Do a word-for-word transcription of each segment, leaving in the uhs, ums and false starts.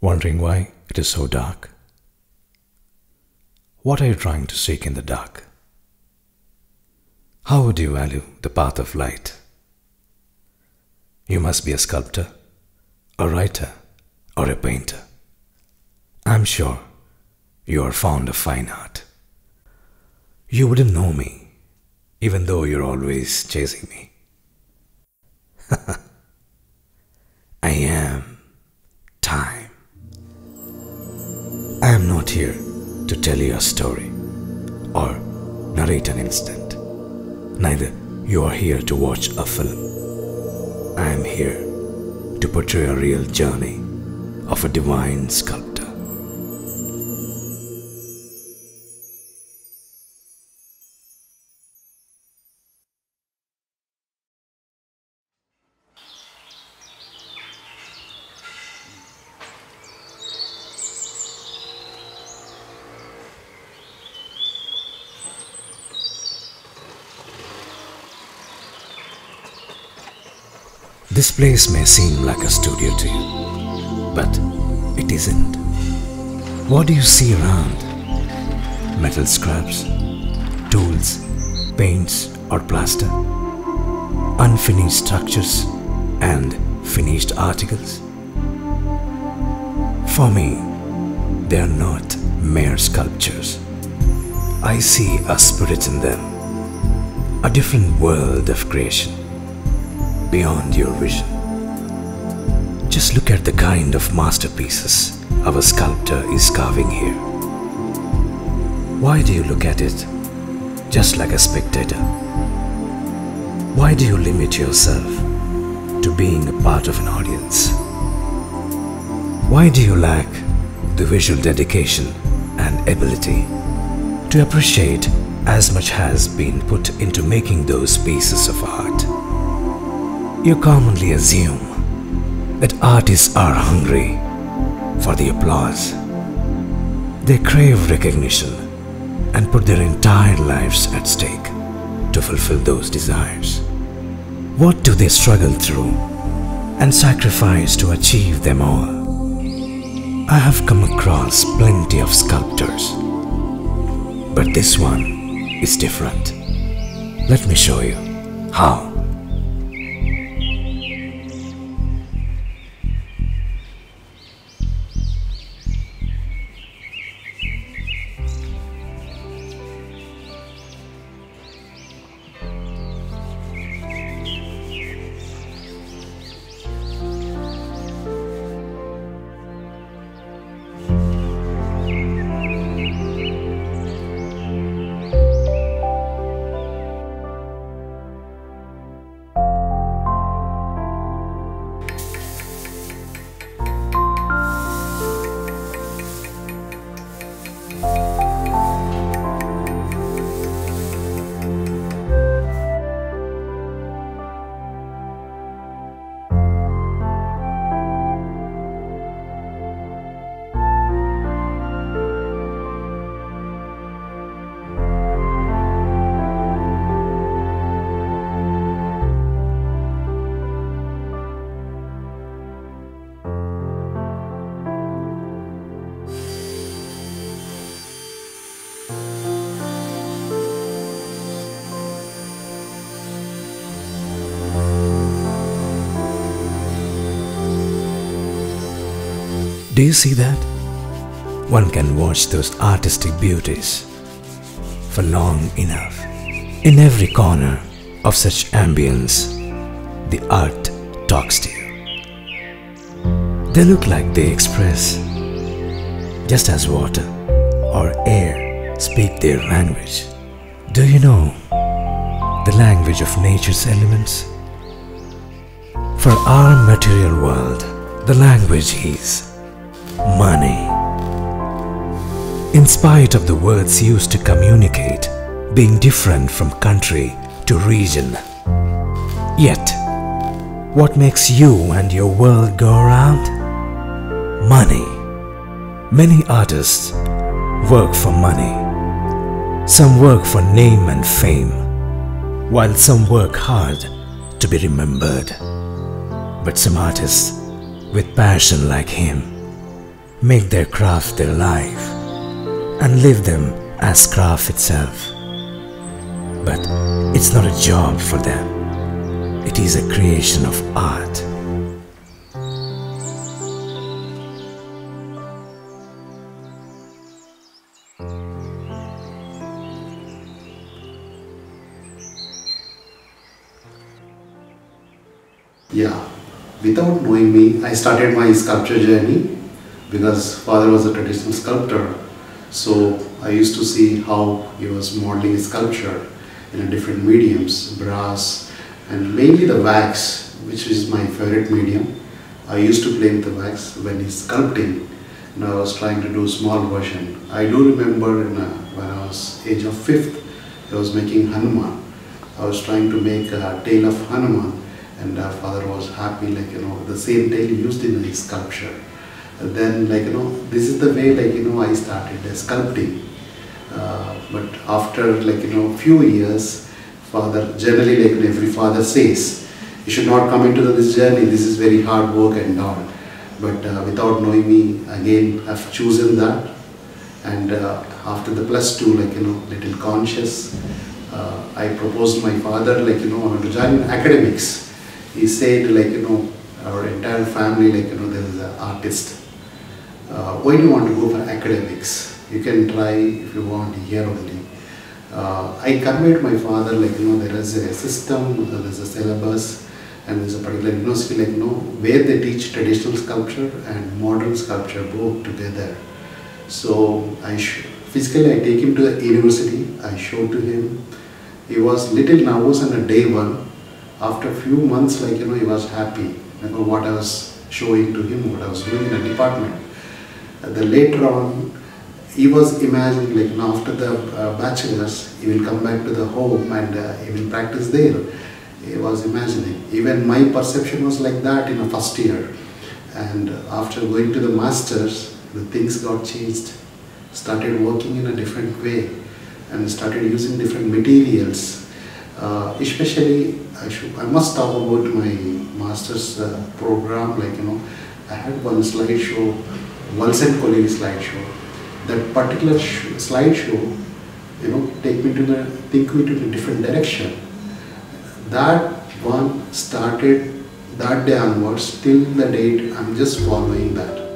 wondering why it is so dark. What are you trying to seek in the dark? How would you value the path of light? You must be a sculptor, a writer, or a painter. I'm sure you are fond of fine art. You wouldn't know me, even though you're always chasing me. I am time. I am not here to tell you a story or narrate an incident. Neither you are here to watch a film. I am here to portray a real journey of a divine sculptor. This place may seem like a studio to you, but it isn't. What do you see around? Metal scraps, tools, paints or plaster, unfinished structures and finished articles. For me, they are not mere sculptures. I see a spirit in them, a different world of creation. Beyond your vision. Just look at the kind of masterpieces our sculptor is carving here. Why do you look at it just like a spectator? Why do you limit yourself to being a part of an audience? Why do you lack the visual dedication and ability to appreciate as much has been put into making those pieces of art? You commonly assume that artists are hungry for the applause. They crave recognition and put their entire lives at stake to fulfill those desires. What do they struggle through and sacrifice to achieve them all? I have come across plenty of sculptors, but this one is different. Let me show you how. Do you see that? One can watch those artistic beauties for long enough. In every corner of such ambience, the art talks to you. They look like they express, just as water or air speak their language. Do you know the language of nature's elements? For our material world, the language is money. In spite of the words used to communicate being different from country to region, yet what makes you and your world go around? Money. Many artists work for money. Some work for name and fame, while some work hard to be remembered. But some artists with passion like him make their craft their life, and live them as craft itself. But it's not a job for them, it is a creation of art. Yeah, without knowing me, I started my sculpture journey because father was a traditional sculptor. So I used to see how he was modeling sculpture in different mediums, brass and mainly the wax, which is my favorite medium. I used to play with the wax when he's sculpting, and I was trying to do a small version. I do remember in a, when I was age of fifth, I was making Hanuman. I was trying to make a tail of Hanuman. And our father was happy, like, you know, the same tail used in his sculpture. And then, like, you know, this is the way, like, you know, I started uh, sculpting. Uh, but after, like, you know, few years, father, generally, like every father says, you should not come into this journey, this is very hard work and all. But uh, without knowing me, again, I've chosen that. And uh, after the plus two, like, you know, little conscious, uh, I proposed my father, like, you know, I want to join academics. He said, like, you know, our entire family, like, you know, there is an artist. Uh, why do you want to go for academics? You can try if you want here only. Uh, I conveyed my father, like, you know, there is a system, there is a syllabus, and there is a particular university, like, you know, where they teach traditional sculpture and modern sculpture both together. So, I physically, I take him to the university, I showed to him. He was little nervous on a day one. After a few months, like, you know, he was happy about what I was showing to him, what I was doing in the department. Uh, then later on, he was imagining, like, you know, after the uh, bachelor's, he will come back to the home and uh, he will practice there. He was imagining. Even my perception was like that in the first year. And after going to the master's, the things got changed. Started working in a different way and started using different materials. Uh, especially, I, should, I must talk about my master's uh, program, like, you know, I had one slideshow, Wilson Colleen slideshow. That particular sh slideshow, you know, take me to the, take me to a different direction. That one started that day onwards, till the date, I'm just following that.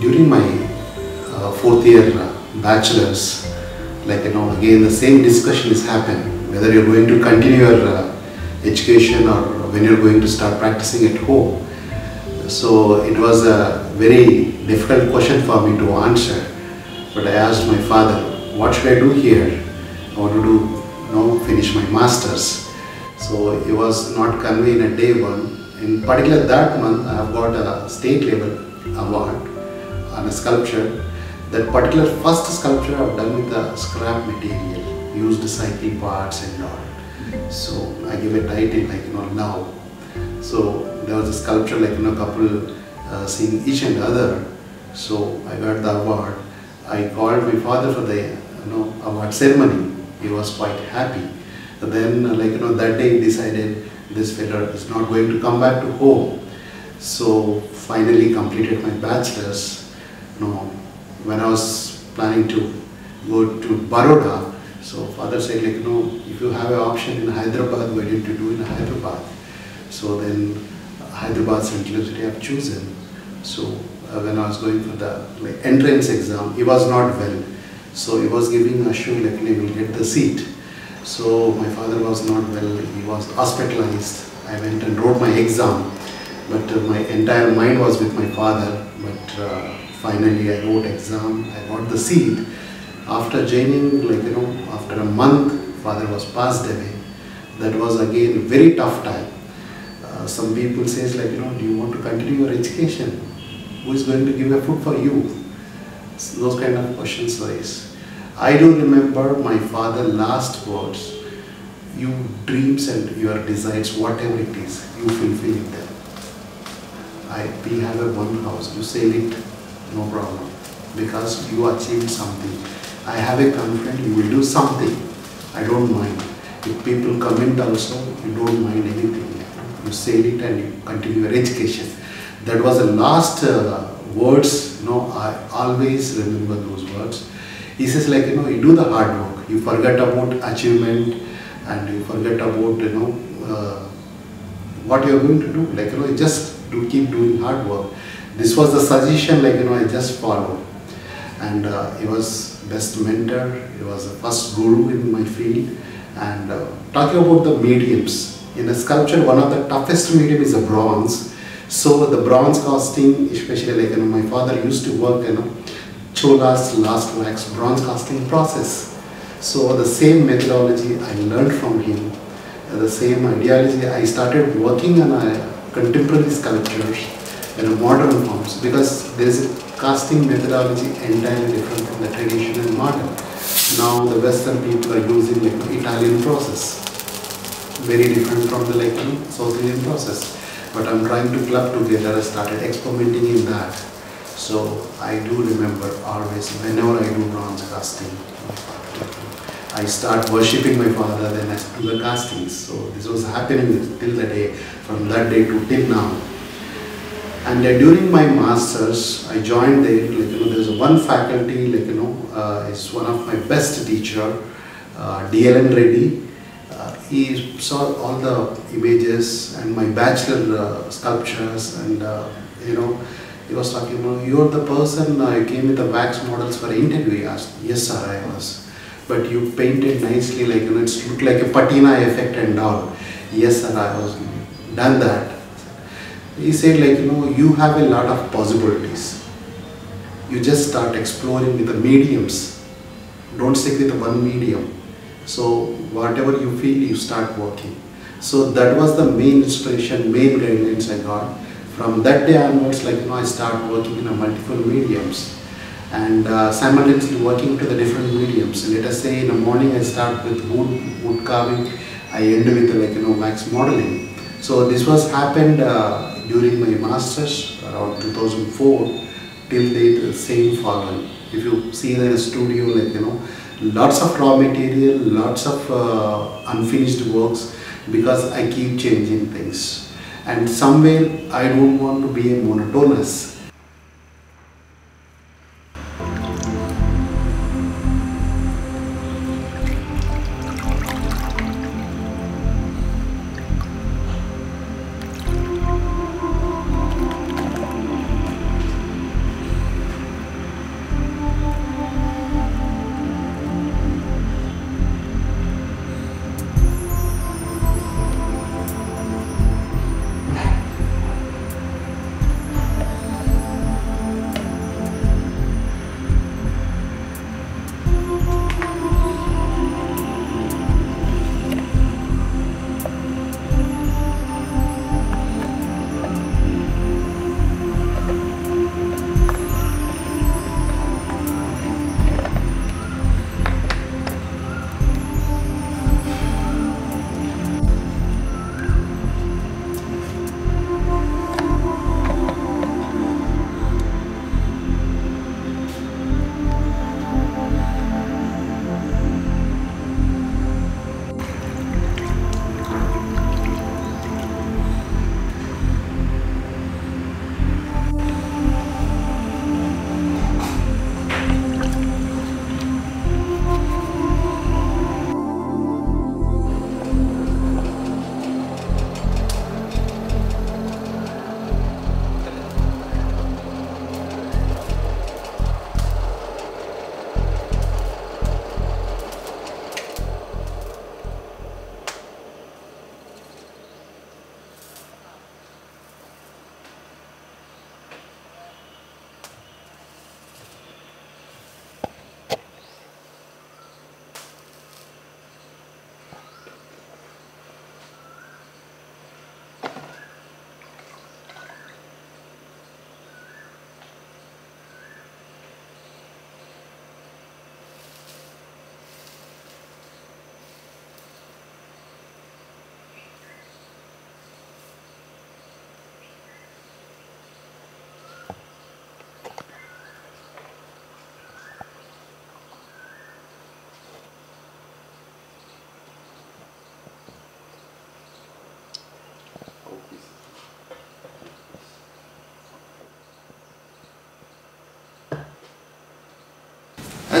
During my uh, fourth year uh, bachelor's, like, you know, again the same discussion is happening, whether you're going to continue your uh, education or when you're going to start practicing at home. So it was a very difficult question for me to answer, but I asked my father, what should I do here? I want to do, you know, finish my master's. So it was not conveyed in a day one. In particular that month, I have got a state level award on a sculpture. That particular first sculpture I've done with the scrap material, used cycle parts and all. So I give a title, like, you know, now. So there was a sculpture, like, you know, couple uh, seeing each and other. So I got the award. I called my father for the, you know, award ceremony. He was quite happy. But then, like, you know, that day he decided this fellow is not going to come back to home. So finally completed my bachelor's. You know, when I was planning to go to Baroda, so father said like, you know, if you have an option in Hyderabad, why didn't you do in Hyderabad? So then Hyderabad Central University I have chosen. So uh, when I was going for the like, entrance exam, it was not well. So he was giving a shoe like, we will get the seat. So my father was not well, he was hospitalized. I went and wrote my exam, but uh, my entire mind was with my father. But uh, finally I wrote exam, I got the seat. After joining, like you know, after a month, father was passed away. That was again very tough time. Uh, some people says like, you know, do you want to continue your education? Who is going to give a food for you? So those kind of questions rise. I do remember my father's last words, your dreams and your desires, whatever it is, you fulfill them. I, we have a one house, you sell it, no problem, because you achieved something. I have a confidence, you will do something, I don't mind. If people comment also, you don't mind anything. You sell it and you continue your education. That was the last uh, words, you know, I always remember those words. He says like, you know, you do the hard work, you forget about achievement and you forget about, you know, uh, what you are going to do. Like, you know, you just do keep doing hard work. This was the suggestion, like, you know, I just followed. And uh, he was best mentor, he was the first guru in my field. And uh, talking about the mediums, in a sculpture, one of the toughest medium is the bronze. So the bronze casting, especially like you know, my father used to work, you know, Chola's last wax bronze casting process. So the same methodology I learned from him, the same ideology. I started working on a contemporary sculptures and you know, modern forms, because there is a casting methodology entirely different from the traditional and modern. Now the Western people are using like Italian process, very different from the like you know, South Indian process. But I'm trying to club together. I started experimenting in that. So I do remember always whenever I do bronze casting, I start worshipping my father, then I do the castings. So this was happening till the day, from that day to till now. And uh, during my masters, I joined there. Like you know, there's one faculty, like you know, uh, is one of my best teacher, uh, D L N Reddy. He saw all the images and my bachelor uh, sculptures, and uh, you know, he was talking about, you're the person I uh, came with the wax models for interview. He asked, yes sir, I was. But you painted nicely, like you know, it's looked like a patina effect and all. Yes sir, I was done that. He said like, you know, you have a lot of possibilities. You just start exploring with the mediums. Don't stick with one medium. So whatever you feel, you start working. So that was the main inspiration, main guidelines I got. From that day onwards, like you know, I start working in a multiple mediums and uh, simultaneously working to the different mediums. Let us say in the morning I start with wood, wood carving, I end with like you know wax modeling. So this was happened uh, during my masters around two thousand four till date, the same following. If you see the studio, like you know, lots of raw material, lots of uh, unfinished works, because I keep changing things. And somewhere I don't want to be a monotonous.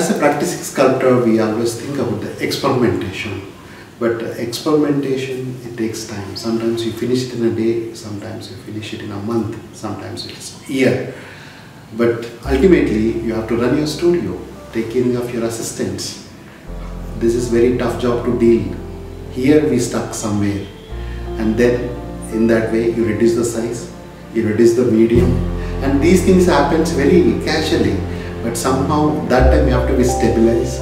as a practicing sculptor, we always think about the experimentation. But experimentation, it takes time. Sometimes you finish it in a day, sometimes you finish it in a month, sometimes it is a year. But ultimately, you have to run your studio, take care of your assistants. This is a very tough job to deal. Here we stuck somewhere. And then, in that way, you reduce the size, you reduce the medium. And these things happen very casually. But somehow, that time you have to be stabilized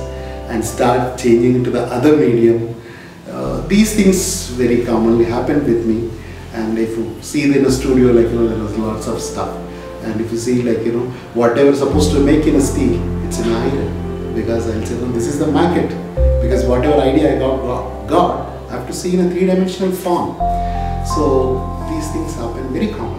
and start changing to the other medium. Uh, these things very commonly happen with me, and if you see in a studio, like, you know, there was lots of stuff, and if you see, like, you know, whatever is supposed to make in a steel, it's in iron, because I'll say, no, this is the market, because whatever idea I got, got, got I have to see in a three-dimensional form. So these things happen very commonly.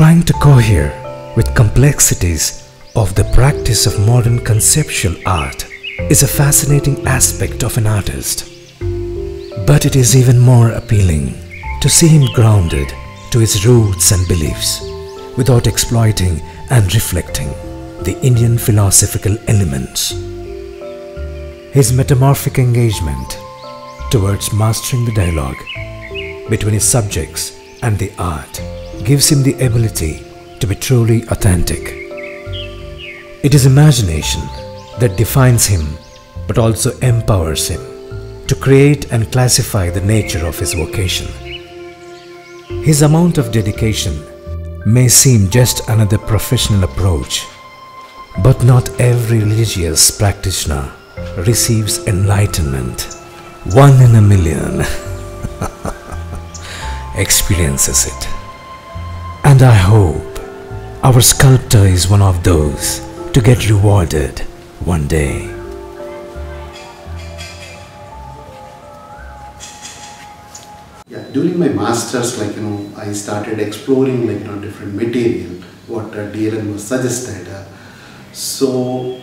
Trying to cohere with complexities of the practice of modern conceptual art is a fascinating aspect of an artist. But it is even more appealing to see him grounded to his roots and beliefs without exploiting and reflecting the Indian philosophical elements. His metamorphic engagement towards mastering the dialogue between his subjects and the art gives him the ability to be truly authentic. It is imagination that defines him but also empowers him to create and classify the nature of his vocation. His amount of dedication may seem just another professional approach, but not every religious practitioner receives enlightenment. One in a million experiences it. And I hope our sculptor is one of those to get rewarded one day. Yeah, during my masters, like, you know, I started exploring, like, you know, different material, what uh, D L N was suggested. Uh, so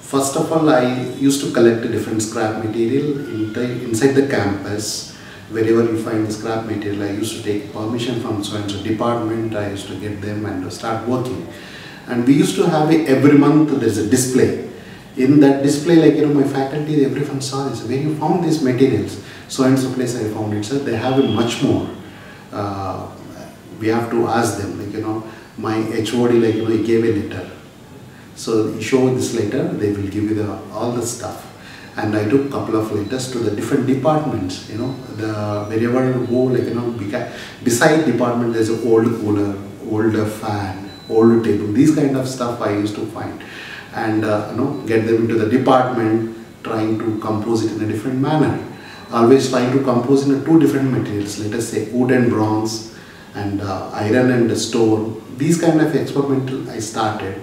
first of all, I used to collect different scrap material in the, inside the campus. wherever you find the scrap material, I used to take permission from so and so department, I used to get them and start working. And we used to have a, every month there's a display. In that display, like, you know, my faculty, everyone saw this, where you found these materials, so and so place I found it, sir. They have it much more. Uh, we have to ask them, like, you know, my H O D, like, you know, he gave a letter. So you show this letter, they will give you the, all the stuff. And I took a couple of letters to the different departments, you know, the wherever you go, like, you know, beside department there's an old cooler, older fan, old table, these kind of stuff I used to find. And uh, you know, get them into the department, trying to compose it in a different manner. Always trying to compose in two different materials, let us say wood and bronze, and uh, iron and stone. These kind of experimental I started,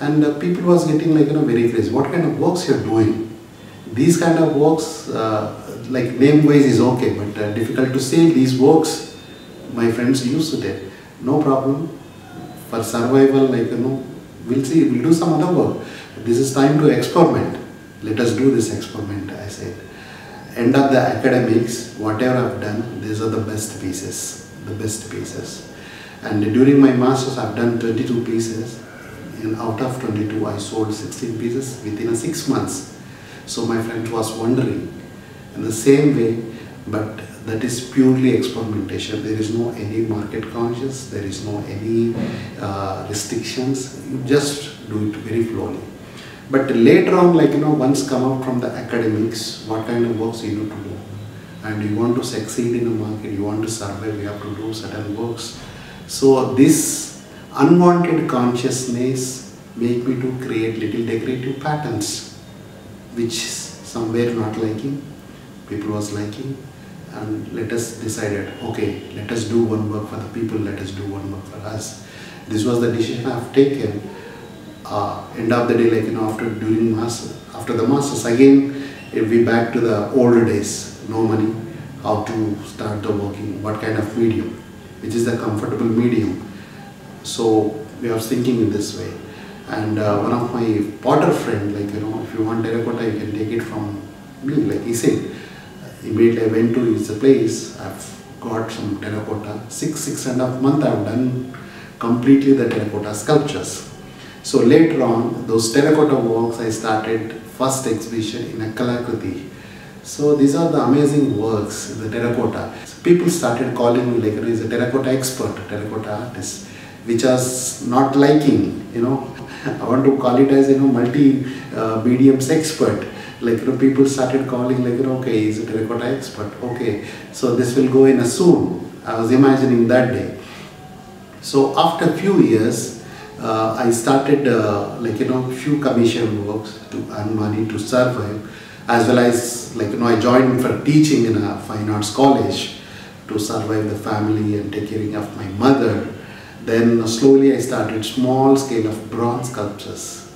and uh, people was getting, like, you know, very crazy. What kind of works you are doing? These kind of works, uh, like name wise is okay, but uh, difficult to say. These works, my friends used to them. No problem for survival, like, you know. We'll see, we'll do some other work. This is time to experiment. Let us do this experiment, I said. End up the academics, whatever I've done, these are the best pieces, the best pieces. And during my masters, I've done twenty-two pieces. And out of twenty-two, I sold sixteen pieces within a six months. So my friend was wondering in the same way, but that is purely experimentation. There is no any market conscious, there is no any uh, restrictions, you just do it very slowly. But later on, like, you know, once come out from the academics, what kind of works you need to do? And you want to succeed in the market, you want to survive, you have to do certain works. So this unwanted consciousness make me to create little decorative patterns, which somewhere not liking, people was liking. And let us decided, okay, let us do one work for the people, let us do one work for us. This was the decision I have taken. Uh, end of the day, like, you know, after doing master, after the masters, again, if we back to the old days, no money, how to start the working, what kind of medium, which is the comfortable medium. So we are thinking in this way. And uh, one of my potter friend, like, you know, if you want terracotta, you can take it from me, like he said. Immediately I went to his place, I've got some terracotta. Six, six and a half month I've done completely the terracotta sculptures. So later on, those terracotta works I started first exhibition in a Kalakriti. So these are the amazing works, the terracotta. So people started calling me, like, he's a terracotta expert, a terracotta artist, which I was not liking, you know. I want to call it as, you know, multi-mediums uh, expert. Like, you know, people started calling, like, you know, okay, he's a terracotta expert, okay, so this will go in a soon. I was imagining that day. So after a few years, uh, I started, uh, like, you know, few commission works to earn money to survive, as well as, like, you know, I joined for teaching in a fine arts college to survive the family and take care of my mother. Then uh, slowly I started small scale of bronze sculptures.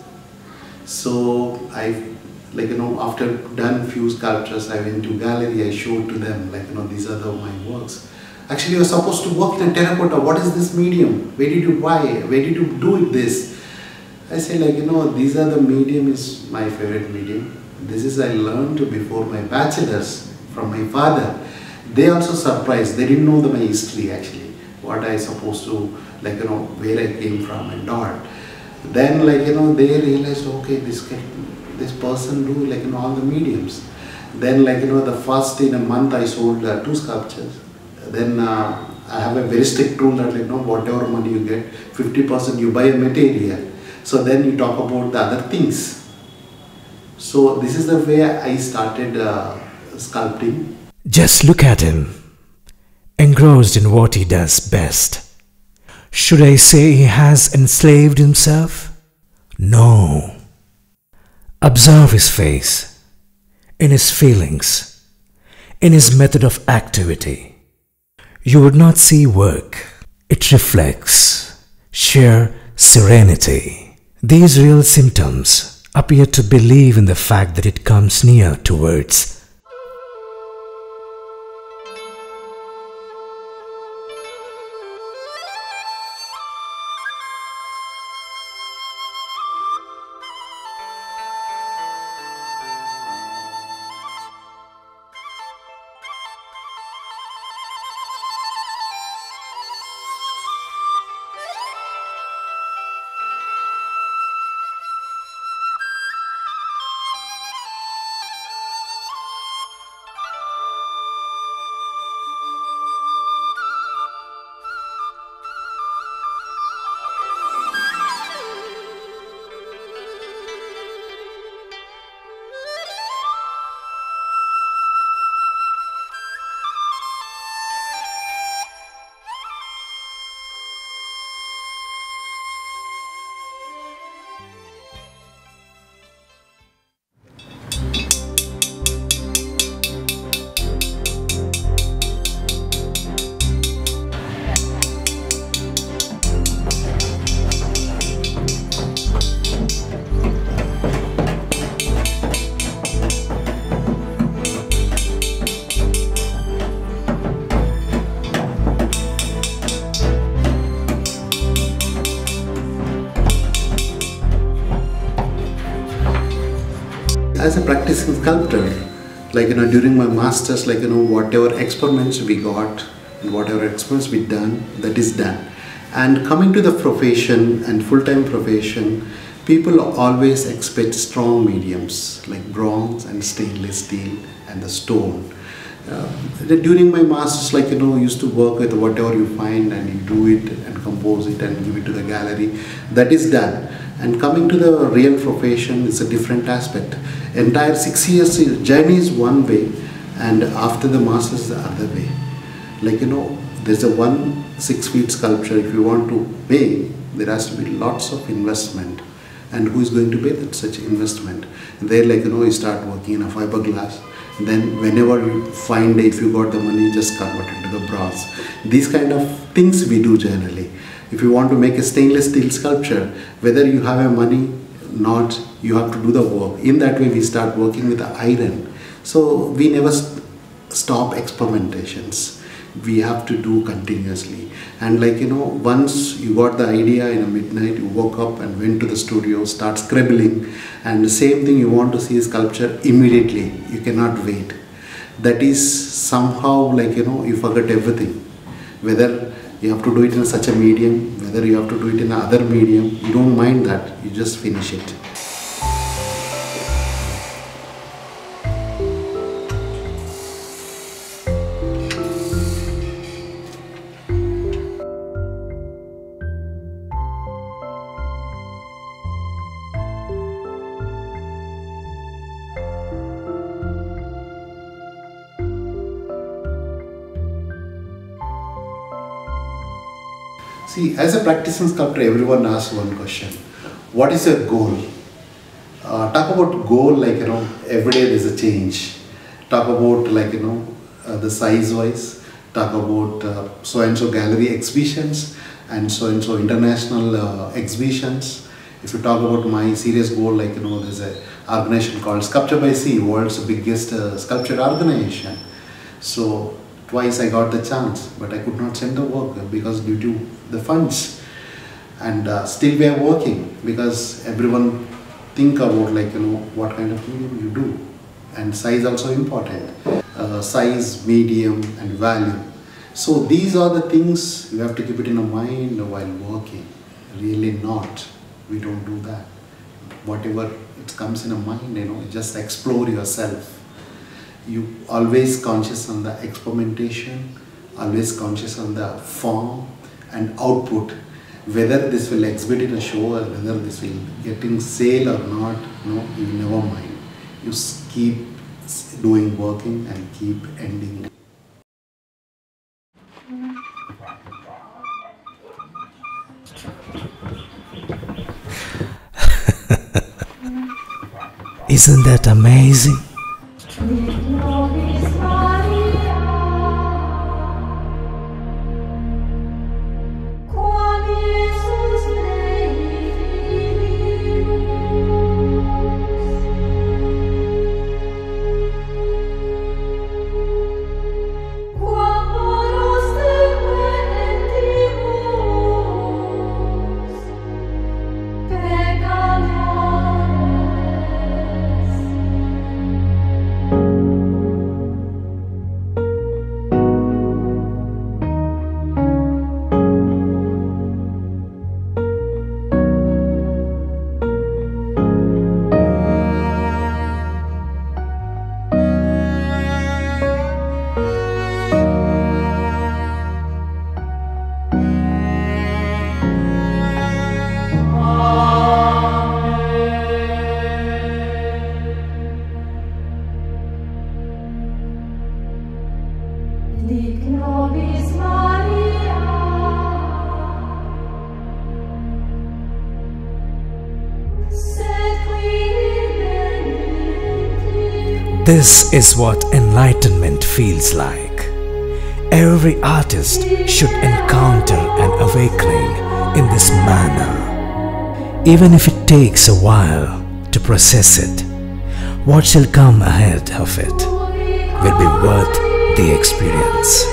So I, like, you know, after done few sculptures, I went to gallery, I showed to them, like, you know, these are the, my works. Actually, you're supposed to work in a terracotta. What is this medium? Where did you buy? Where did you do it this? I say, like, you know, these are the medium is my favorite medium. This is I learned before my bachelor's from my father. They also surprised. They didn't know the, my history, actually. What I supposed to, like, you know, where I came from and all. Then, like, you know, they realized, okay, this can... this person do, like, you know, all the mediums. Then, like, you know, the first in a month I sold uh, two sculptures. Then uh, I have a very strict rule that, like, you know, whatever money you get, fifty percent you buy a material. So then you talk about the other things. So this is the way I started uh, sculpting. Just look at him, engrossed in what he does best. Should I say he has enslaved himself? No. Observe his face, in his feelings, in his method of activity. You would not see work. It reflects sheer serenity. These real symptoms appear to believe in the fact that it comes near towards as a practicing sculptor, like, you know, during my masters, like, you know, whatever experiments we got and whatever experiments we done, that is done. And coming to the profession and full-time profession, people always expect strong mediums like bronze and stainless steel and the stone. Uh, during my masters, like, you know, used to work with whatever you find and you do it and compose it and give it to the gallery. That is done. And coming to the real profession, it's a different aspect. Entire six years journey is one way, and after the masters is the other way. Like, you know, there's a one six feet sculpture. If you want to pay, there has to be lots of investment. And who is going to pay that such investment? There, like, you know, you start working in a fiberglass. Then whenever you find, if you got the money, just convert it to the bronze. These kind of things we do generally. If you want to make a stainless steel sculpture, whether you have a money not, you have to do the work. In that way, we start working with the iron. So we never st stop experimentations. We have to do continuously. And, like, you know, once you got the idea in a midnight, you woke up and went to the studio, start scribbling, and the same thing, you want to see sculpture immediately. You cannot wait. That is somehow, like, you know, you forget everything. Whether you have to do it in such a medium, whether you have to do it in another medium, you don't mind that, you just finish it. See, as a practicing sculptor, everyone asks one question. What is your goal? Uh, talk about goal, like, you know, every day there's a change. Talk about, like, you know, uh, the size-wise. Talk about uh, so-and-so gallery exhibitions and so-and-so international uh, exhibitions. If you talk about my serious goal, like, you know, there's an organization called Sculpture by Sea, world's biggest uh, sculpture organization. So, twice I got the chance, but I could not send the work because due to the funds. And uh, still we are working, because everyone think about, like, you know, what kind of medium you do, and size also important. Uh, size, medium and value. So these are the things you have to keep it in your mind while working. Really not, we don't do that. Whatever it comes in your mind, you know, just explore yourself. You always conscious on the experimentation, always conscious on the form and output. Whether this will exhibit in a show or whether this will get in sale or not, no, you never mind. You keep doing working and keep ending. Isn't that amazing? This is what enlightenment feels like. Every artist should encounter an awakening in this manner. Even if it takes a while to process it, what shall come ahead of it will be worth the experience.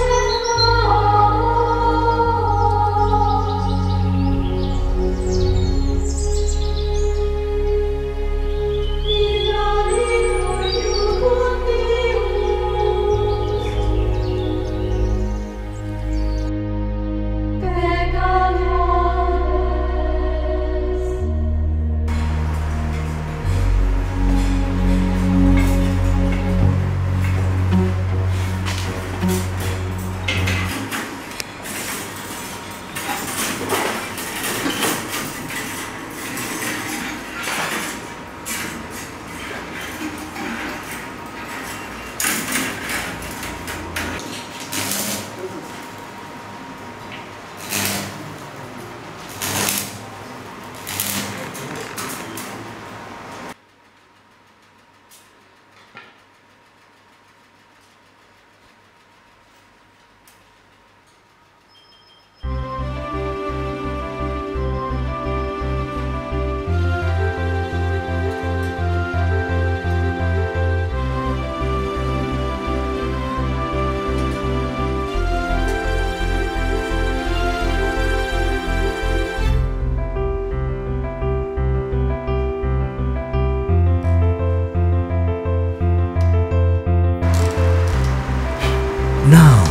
Now,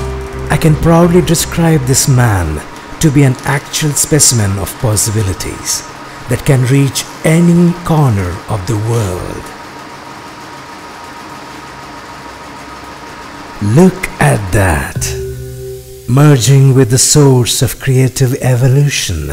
I can proudly describe this man to be an actual specimen of possibilities that can reach any corner of the world. Look at that! Merging with the source of creative evolution.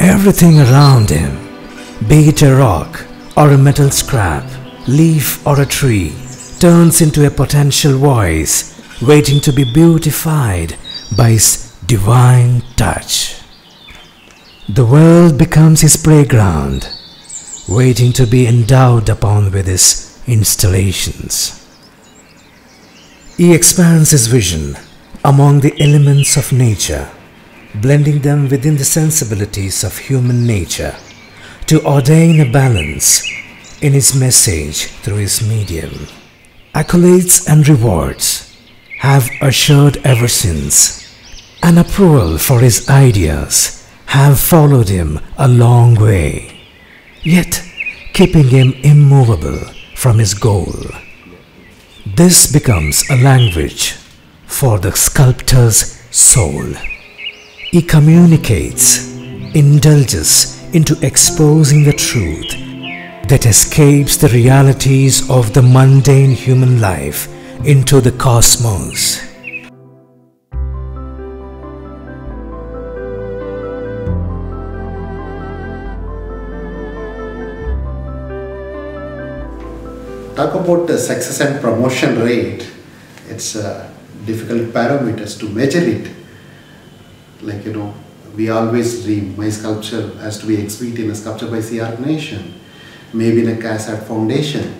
Everything around him, be it a rock or a metal scrap, leaf or a tree, turns into a potential voice waiting to be beautified by his divine touch. The world becomes his playground, waiting to be endowed upon with his installations. He expands his vision among the elements of nature, blending them within the sensibilities of human nature to ordain a balance in his message through his medium. Accolades and rewards have assured ever since, and approval for his ideas have followed him a long way, yet keeping him immovable from his goal. This becomes a language for the sculptor's soul. He communicates, indulges into exposing the truth that escapes the realities of the mundane human life into the cosmos. Talk about the success and promotion rate. It's uh, difficult parameters to measure it. Like, you know, we always dream my sculpture has to be exhibited in a Sculpture by Sea organization, maybe in a Cassatt Foundation.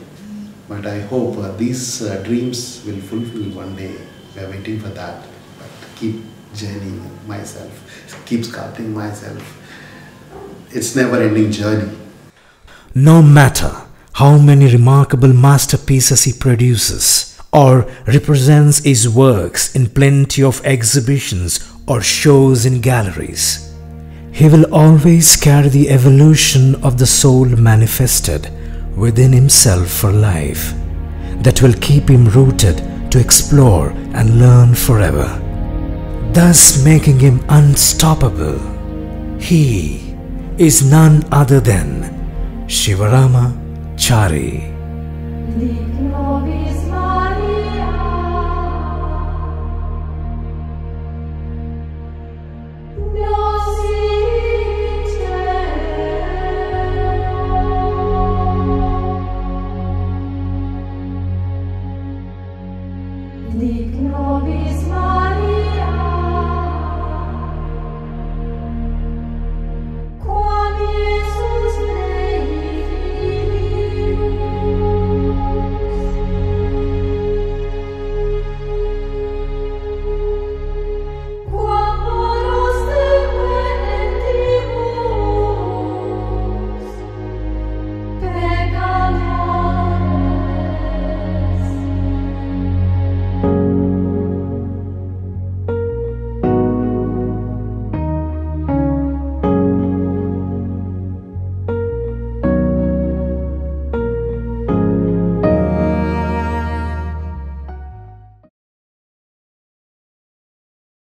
But I hope uh, these uh, dreams will fulfill one day. We are waiting for that. But keep journeying myself, keep sculpting myself. It's never ending journey. No matter how many remarkable masterpieces he produces or represents his works in plenty of exhibitions or shows in galleries, he will always carry the evolution of the soul manifested within himself for life that will keep him rooted to explore and learn forever, thus making him unstoppable. He is none other than Shivarama Chari.